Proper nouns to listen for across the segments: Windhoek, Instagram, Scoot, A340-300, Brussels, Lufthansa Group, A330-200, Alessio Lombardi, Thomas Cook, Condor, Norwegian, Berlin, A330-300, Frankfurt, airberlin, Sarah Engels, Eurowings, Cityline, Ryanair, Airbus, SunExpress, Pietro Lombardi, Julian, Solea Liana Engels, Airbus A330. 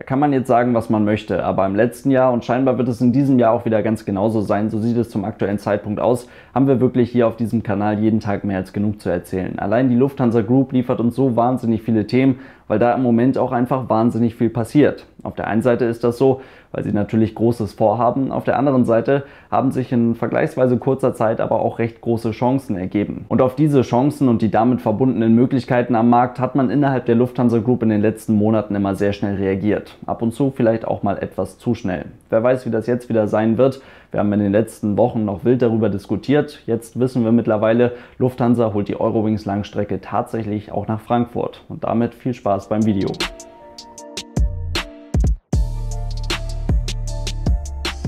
Da kann man jetzt sagen, was man möchte, aber im letzten Jahr und scheinbar wird es in diesem Jahr auch wieder ganz genauso sein, so sieht es zum aktuellen Zeitpunkt aus, haben wir wirklich hier auf diesem Kanal jeden Tag mehr als genug zu erzählen. Allein die Lufthansa Group liefert uns so wahnsinnig viele Themen, weil da im Moment auch einfach wahnsinnig viel passiert. Auf der einen Seite ist das so, weil sie natürlich Großes vorhaben, auf der anderen Seite haben sich in vergleichsweise kurzer Zeit aber auch recht große Chancen ergeben. Und auf diese Chancen und die damit verbundenen Möglichkeiten am Markt hat man innerhalb der Lufthansa Group in den letzten Monaten immer sehr schnell reagiert. Ab und zu vielleicht auch mal etwas zu schnell. Wer weiß, wie das jetzt wieder sein wird. Wir haben in den letzten Wochen noch wild darüber diskutiert. Jetzt wissen wir mittlerweile, Lufthansa holt die Eurowings Langstrecke tatsächlich auch nach Frankfurt. Und damit viel Spaß beim Video.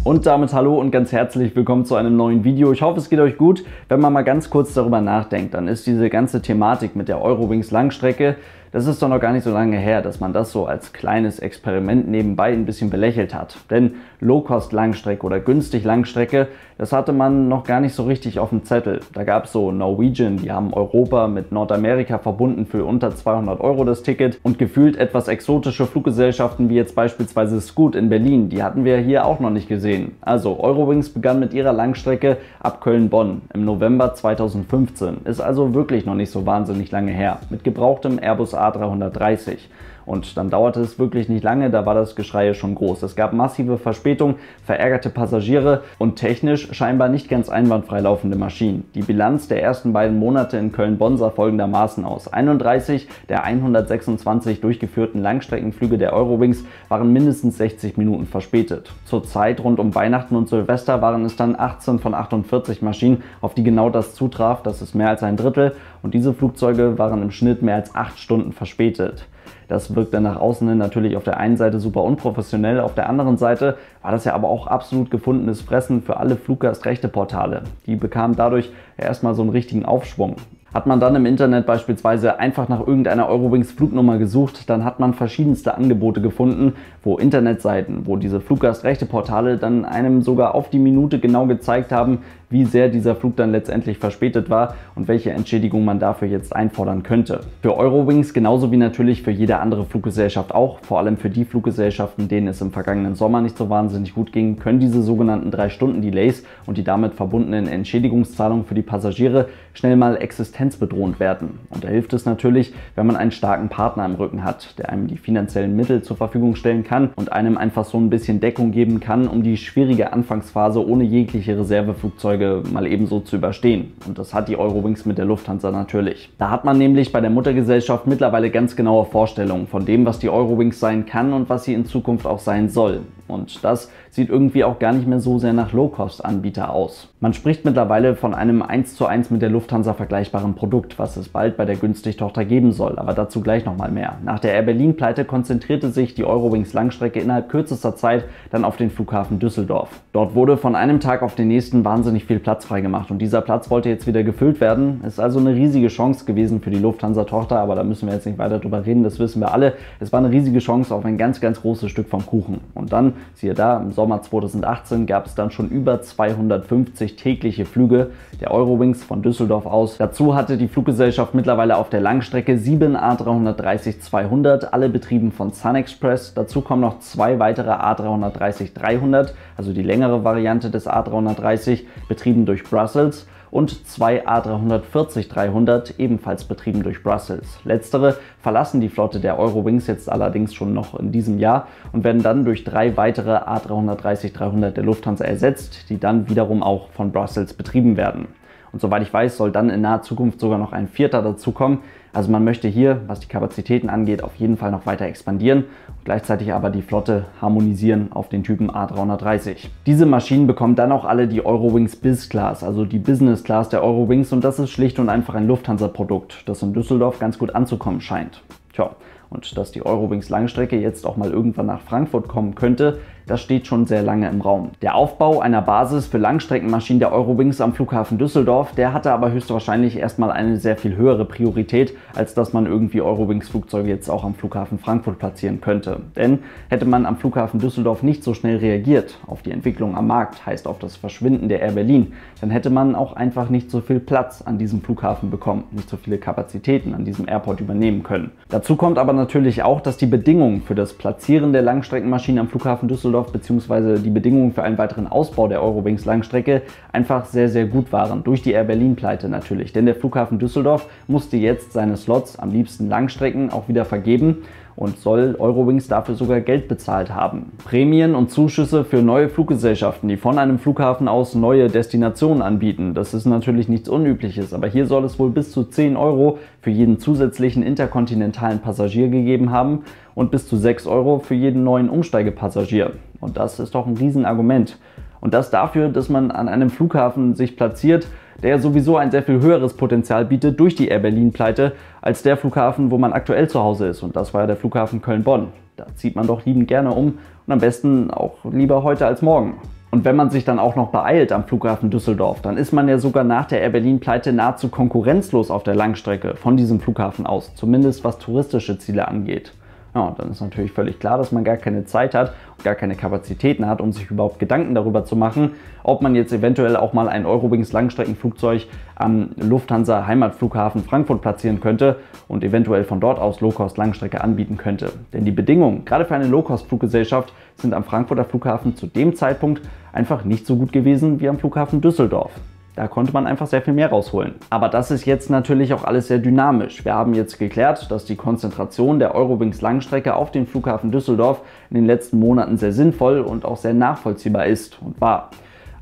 Und damit hallo und ganz herzlich willkommen zu einem neuen Video. Ich hoffe, es geht euch gut. Wenn man mal ganz kurz darüber nachdenkt, dann ist diese ganze Thematik mit der Eurowings Langstrecke, das ist doch noch gar nicht so lange her, dass man das so als kleines Experiment nebenbei ein bisschen belächelt hat. Denn Low-Cost-Langstrecke oder günstig-Langstrecke, das hatte man noch gar nicht so richtig auf dem Zettel. Da gab es so Norwegian, die haben Europa mit Nordamerika verbunden für unter 200 € das Ticket. Und gefühlt etwas exotische Fluggesellschaften wie jetzt beispielsweise Scoot in Berlin, die hatten wir hier auch noch nicht gesehen. Also Eurowings begann mit ihrer Langstrecke ab Köln-Bonn im November 2015. Ist also wirklich noch nicht so wahnsinnig lange her. Mit gebrauchtem Airbus A330. Und dann dauerte es wirklich nicht lange, da war das Geschrei schon groß. Es gab massive Verspätungen, verärgerte Passagiere und technisch scheinbar nicht ganz einwandfrei laufende Maschinen. Die Bilanz der ersten beiden Monate in Köln-Bonn sah folgendermaßen aus. 31 der 126 durchgeführten Langstreckenflüge der Eurowings waren mindestens 60 Minuten verspätet. Zur Zeit rund um Weihnachten und Silvester waren es dann 18 von 48 Maschinen, auf die genau das zutraf, das ist mehr als ein Drittel, und diese Flugzeuge waren im Schnitt mehr als 8 Stunden verspätet. Das wirkt dann nach außen hin natürlich auf der einen Seite super unprofessionell, auf der anderen Seite war das ja aber auch absolut gefundenes Fressen für alle Fluggastrechteportale. Die bekamen dadurch erstmal so einen richtigen Aufschwung. Hat man dann im Internet beispielsweise einfach nach irgendeiner Eurowings-Flugnummer gesucht, dann hat man verschiedenste Angebote gefunden, wo Internetseiten, wo diese Fluggastrechteportale dann einem sogar auf die Minute genau gezeigt haben, wie sehr dieser Flug dann letztendlich verspätet war und welche Entschädigung man dafür jetzt einfordern könnte. Für Eurowings genauso wie natürlich für jede andere Fluggesellschaft auch, vor allem für die Fluggesellschaften, denen es im vergangenen Sommer nicht so wahnsinnig gut ging, können diese sogenannten 3-Stunden-Delays und die damit verbundenen Entschädigungszahlungen für die Passagiere schnell mal existenzbedrohend werden. Und da hilft es natürlich, wenn man einen starken Partner im Rücken hat, der einem die finanziellen Mittel zur Verfügung stellen kann und einem einfach so ein bisschen Deckung geben kann, um die schwierige Anfangsphase ohne jegliche Reserveflugzeuge mal ebenso zu überstehen. Und das hat die Eurowings mit der Lufthansa natürlich. Da hat man nämlich bei der Muttergesellschaft mittlerweile ganz genaue Vorstellungen von dem, was die Eurowings sein kann und was sie in Zukunft auch sein soll. Und das sieht irgendwie auch gar nicht mehr so sehr nach Low-Cost-Anbieter aus. Man spricht mittlerweile von einem 1:1 mit der Lufthansa vergleichbaren Produkt, was es bald bei der Günstig-Tochter geben soll, aber dazu gleich nochmal mehr. Nach der Air Berlin-Pleite konzentrierte sich die Eurowings-Langstrecke innerhalb kürzester Zeit dann auf den Flughafen Düsseldorf. Dort wurde von einem Tag auf den nächsten wahnsinnig viel Platz freigemacht und dieser Platz wollte jetzt wieder gefüllt werden. Ist also eine riesige Chance gewesen für die Lufthansa-Tochter, aber da müssen wir jetzt nicht weiter drüber reden, das wissen wir alle. Es war eine riesige Chance auf ein ganz, ganz großes Stück vom Kuchen. Und dann, siehe da, im Sommer 2018 gab es dann schon über 250 tägliche Flüge der Eurowings von Düsseldorf aus. Dazu hatte die Fluggesellschaft mittlerweile auf der Langstrecke 7 A330-200, alle betrieben von SunExpress. Dazu kommen noch 2 weitere A330-300, also die längere Variante des A330, betrieben durch Brussels, und 2 A340-300, ebenfalls betrieben durch Brussels. Letztere verlassen die Flotte der Eurowings jetzt allerdings schon noch in diesem Jahr und werden dann durch 3 weitere A330-300 der Lufthansa ersetzt, die dann wiederum auch von Brussels betrieben werden. Und soweit ich weiß, soll dann in naher Zukunft sogar noch ein 4. dazukommen. Also man möchte hier, was die Kapazitäten angeht, auf jeden Fall noch weiter expandieren und gleichzeitig aber die Flotte harmonisieren auf den Typen A330. Diese Maschinen bekommen dann auch alle die Eurowings Biz Class, also die Business Class der Eurowings, und das ist schlicht und einfach ein Lufthansa-Produkt, das in Düsseldorf ganz gut anzukommen scheint. Tja, und dass die Eurowings Langstrecke jetzt auch mal irgendwann nach Frankfurt kommen könnte, das steht schon sehr lange im Raum. Der Aufbau einer Basis für Langstreckenmaschinen der Eurowings am Flughafen Düsseldorf, der hatte aber höchstwahrscheinlich erstmal eine sehr viel höhere Priorität, als dass man irgendwie Eurowings-Flugzeuge jetzt auch am Flughafen Frankfurt platzieren könnte. Denn hätte man am Flughafen Düsseldorf nicht so schnell reagiert, auf die Entwicklung am Markt, heißt auf das Verschwinden der Air Berlin, dann hätte man auch einfach nicht so viel Platz an diesem Flughafen bekommen, nicht so viele Kapazitäten an diesem Airport übernehmen können. Dazu kommt aber natürlich auch, dass die Bedingungen für das Platzieren der Langstreckenmaschinen am Flughafen Düsseldorf bzw. die Bedingungen für einen weiteren Ausbau der Eurowings Langstrecke einfach sehr, sehr gut waren. Durch die Air Berlin-Pleite natürlich, denn der Flughafen Düsseldorf musste jetzt seine Slots, am liebsten Langstrecken, auch wieder vergeben und soll Eurowings dafür sogar Geld bezahlt haben. Prämien und Zuschüsse für neue Fluggesellschaften, die von einem Flughafen aus neue Destinationen anbieten. Das ist natürlich nichts Unübliches, aber hier soll es wohl bis zu 10 Euro für jeden zusätzlichen interkontinentalen Passagier gegeben haben und bis zu 6 Euro für jeden neuen Umsteigepassagier. Und das ist doch ein Riesenargument. Und das dafür, dass man an einem Flughafen sich platziert, der sowieso ein sehr viel höheres Potenzial bietet durch die Air Berlin-Pleite als der Flughafen, wo man aktuell zu Hause ist. Und das war ja der Flughafen Köln-Bonn. Da zieht man doch liebend gerne um und am besten auch lieber heute als morgen. Und wenn man sich dann auch noch beeilt am Flughafen Düsseldorf, dann ist man ja sogar nach der Air Berlin-Pleite nahezu konkurrenzlos auf der Langstrecke von diesem Flughafen aus, zumindest was touristische Ziele angeht. Ja, und dann ist natürlich völlig klar, dass man gar keine Zeit hat und gar keine Kapazitäten hat, um sich überhaupt Gedanken darüber zu machen, ob man jetzt eventuell auch mal ein Eurowings-Langstreckenflugzeug am Lufthansa-Heimatflughafen Frankfurt platzieren könnte und eventuell von dort aus Low-Cost-Langstrecke anbieten könnte. Denn die Bedingungen, gerade für eine Low-Cost-Fluggesellschaft, sind am Frankfurter Flughafen zu dem Zeitpunkt einfach nicht so gut gewesen wie am Flughafen Düsseldorf. Da konnte man einfach sehr viel mehr rausholen. Aber das ist jetzt natürlich auch alles sehr dynamisch. Wir haben jetzt geklärt, dass die Konzentration der Eurowings Langstrecke auf den Flughafen Düsseldorf in den letzten Monaten sehr sinnvoll und auch sehr nachvollziehbar ist und war.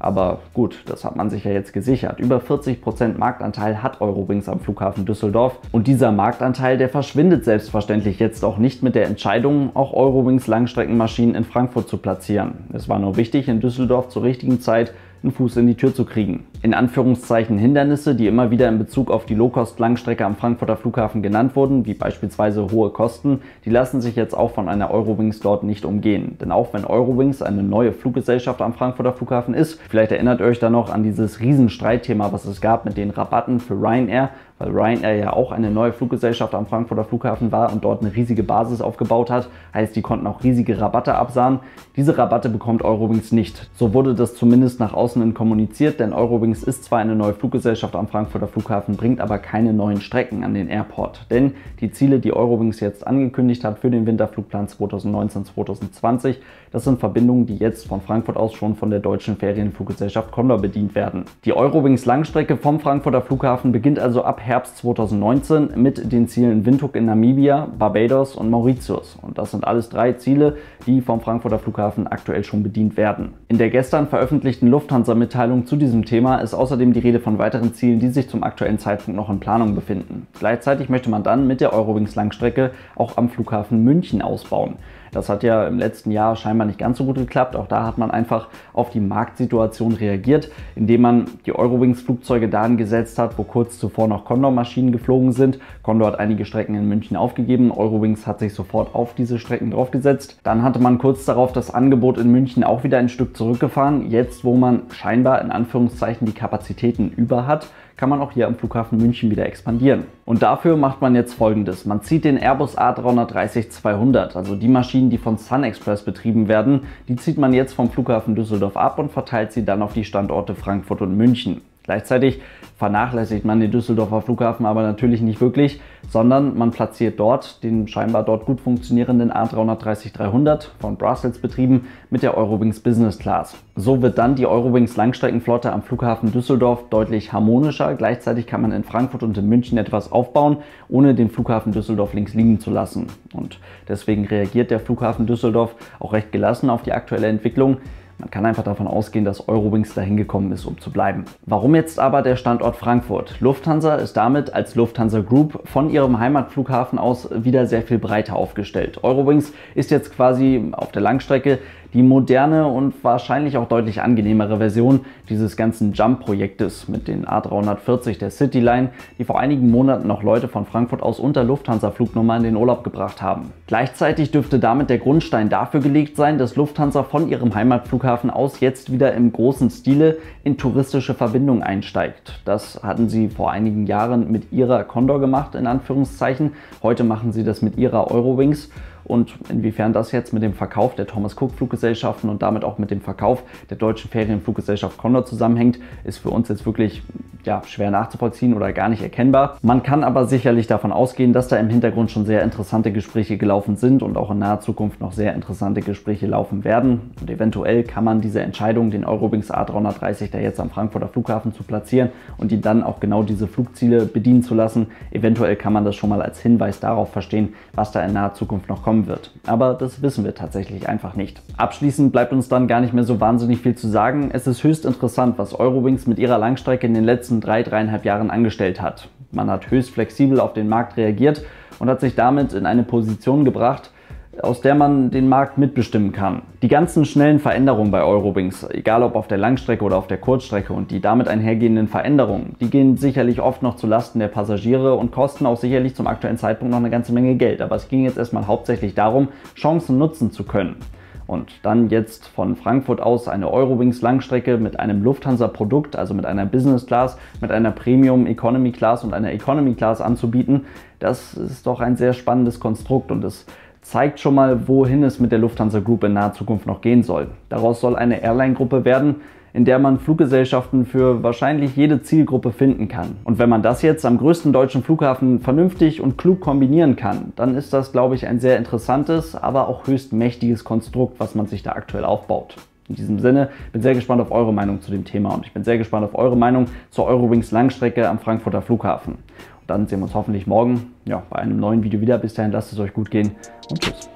Aber gut, das hat man sich ja jetzt gesichert. Über 40% Marktanteil hat Eurowings am Flughafen Düsseldorf. Und dieser Marktanteil, der verschwindet selbstverständlich jetzt auch nicht mit der Entscheidung, auch Eurowings Langstreckenmaschinen in Frankfurt zu platzieren. Es war nur wichtig, in Düsseldorf zur richtigen Zeit einen Fuß in die Tür zu kriegen. In Anführungszeichen Hindernisse, die immer wieder in Bezug auf die Low-Cost-Langstrecke am Frankfurter Flughafen genannt wurden, wie beispielsweise hohe Kosten, die lassen sich jetzt auch von einer Eurowings dort nicht umgehen. Denn auch wenn Eurowings eine neue Fluggesellschaft am Frankfurter Flughafen ist, vielleicht erinnert ihr euch da noch an dieses Riesenstreitthema, was es gab mit den Rabatten für Ryanair, weil Ryanair ja auch eine neue Fluggesellschaft am Frankfurter Flughafen war und dort eine riesige Basis aufgebaut hat, heißt, die konnten auch riesige Rabatte absahen. Diese Rabatte bekommt Eurowings nicht. So wurde das zumindest nach außen kommuniziert, denn Eurowings ist zwar eine neue Fluggesellschaft am Frankfurter Flughafen, bringt aber keine neuen Strecken an den Airport. Denn die Ziele, die Eurowings jetzt angekündigt hat für den Winterflugplan 2019-2020, das sind Verbindungen, die jetzt von Frankfurt aus schon von der deutschen Ferienfluggesellschaft Condor bedient werden. Die Eurowings Langstrecke vom Frankfurter Flughafen beginnt also ab Herbst 2019 mit den Zielen Windhoek in Namibia, Barbados und Mauritius. Und das sind alles 3 Ziele, die vom Frankfurter Flughafen aktuell schon bedient werden. In der gestern veröffentlichten Lufthansa-Mitteilung zu diesem Thema ist außerdem die Rede von weiteren Zielen, die sich zum aktuellen Zeitpunkt noch in Planung befinden. Gleichzeitig möchte man dann mit der Eurowings-Langstrecke auch am Flughafen München ausbauen. Das hat ja im letzten Jahr scheinbar nicht ganz so gut geklappt. Auch da hat man einfach auf die Marktsituation reagiert, indem man die Eurowings-Flugzeuge dahin gesetzt hat, wo kurz zuvor noch Condor-Maschinen geflogen sind. Condor hat einige Strecken in München aufgegeben. Eurowings hat sich sofort auf diese Strecken draufgesetzt. Dann hatte man kurz darauf das Angebot in München auch wieder ein Stück zurückgefahren. Jetzt, wo man scheinbar in Anführungszeichen die Kapazitäten über hat, kann man auch hier am Flughafen München wieder expandieren. Und dafür macht man jetzt Folgendes. Man zieht den Airbus A330-200, also die Maschinen, die von SunExpress betrieben werden, die zieht man jetzt vom Flughafen Düsseldorf ab und verteilt sie dann auf die Standorte Frankfurt und München. Gleichzeitig vernachlässigt man den Düsseldorfer Flughafen aber natürlich nicht wirklich, sondern man platziert dort den scheinbar dort gut funktionierenden A330-300, von Brussels betrieben, mit der Eurowings Business Class. So wird dann die Eurowings Langstreckenflotte am Flughafen Düsseldorf deutlich harmonischer. Gleichzeitig kann man in Frankfurt und in München etwas aufbauen, ohne den Flughafen Düsseldorf links liegen zu lassen. Und deswegen reagiert der Flughafen Düsseldorf auch recht gelassen auf die aktuelle Entwicklung. Man kann einfach davon ausgehen, dass Eurowings dahin gekommen ist, um zu bleiben. Warum jetzt aber der Standort Frankfurt? Lufthansa ist damit als Lufthansa Group von ihrem Heimatflughafen aus wieder sehr viel breiter aufgestellt. Eurowings ist jetzt quasi auf der Langstrecke die moderne und wahrscheinlich auch deutlich angenehmere Version dieses ganzen Jump-Projektes mit den A340 der Cityline, die vor einigen Monaten noch Leute von Frankfurt aus unter Lufthansa-Flugnummer in den Urlaub gebracht haben. Gleichzeitig dürfte damit der Grundstein dafür gelegt sein, dass Lufthansa von ihrem Heimatflughafen aus jetzt wieder im großen Stile in touristische Verbindungen einsteigt. Das hatten sie vor einigen Jahren mit ihrer Condor gemacht, in Anführungszeichen. Heute machen sie das mit ihrer Eurowings. und inwiefern das jetzt mit dem Verkauf der Thomas Cook Fluggesellschaften und damit auch mit dem Verkauf der deutschen Ferienfluggesellschaft Condor zusammenhängt, ist für uns jetzt wirklich schwer nachzuvollziehen oder gar nicht erkennbar. Man kann aber sicherlich davon ausgehen, dass da im Hintergrund schon sehr interessante Gespräche gelaufen sind und auch in naher Zukunft noch sehr interessante Gespräche laufen werden. Und eventuell kann man diese Entscheidung, den Eurowings A330 da jetzt am Frankfurter Flughafen zu platzieren und die dann auch genau diese Flugziele bedienen zu lassen, eventuell kann man das schon mal als Hinweis darauf verstehen, was da in naher Zukunft noch kommen wird. Aber das wissen wir tatsächlich einfach nicht. Abschließend bleibt uns dann gar nicht mehr so wahnsinnig viel zu sagen. Es ist höchst interessant, was Eurowings mit ihrer Langstrecke in den letzten 3,5 Jahren angestellt hat. Man hat höchst flexibel auf den Markt reagiert und hat sich damit in eine Position gebracht, aus der man den Markt mitbestimmen kann. Die ganzen schnellen Veränderungen bei Eurowings, egal ob auf der Langstrecke oder auf der Kurzstrecke, und die damit einhergehenden Veränderungen, die gehen sicherlich oft noch zu Lasten der Passagiere und kosten auch sicherlich zum aktuellen Zeitpunkt noch eine ganze Menge Geld. Aber es ging jetzt erstmal hauptsächlich darum, Chancen nutzen zu können. Und dann jetzt von Frankfurt aus eine Eurowings-Langstrecke mit einem Lufthansa-Produkt, also mit einer Business Class, mit einer Premium-Economy-Class und einer Economy-Class anzubieten, das ist doch ein sehr spannendes Konstrukt und es zeigt schon mal, wohin es mit der Lufthansa Group in naher Zukunft noch gehen soll. Daraus soll eine Airline-Gruppe werden, in der man Fluggesellschaften für wahrscheinlich jede Zielgruppe finden kann. Und wenn man das jetzt am größten deutschen Flughafen vernünftig und klug kombinieren kann, dann ist das, glaube ich, ein sehr interessantes, aber auch höchst mächtiges Konstrukt, was man sich da aktuell aufbaut. In diesem Sinne, bin sehr gespannt auf eure Meinung zu dem Thema und ich bin sehr gespannt auf eure Meinung zur Eurowings Langstrecke am Frankfurter Flughafen. Und dann sehen wir uns hoffentlich morgen bei einem neuen Video wieder. Bis dahin, lasst es euch gut gehen und tschüss.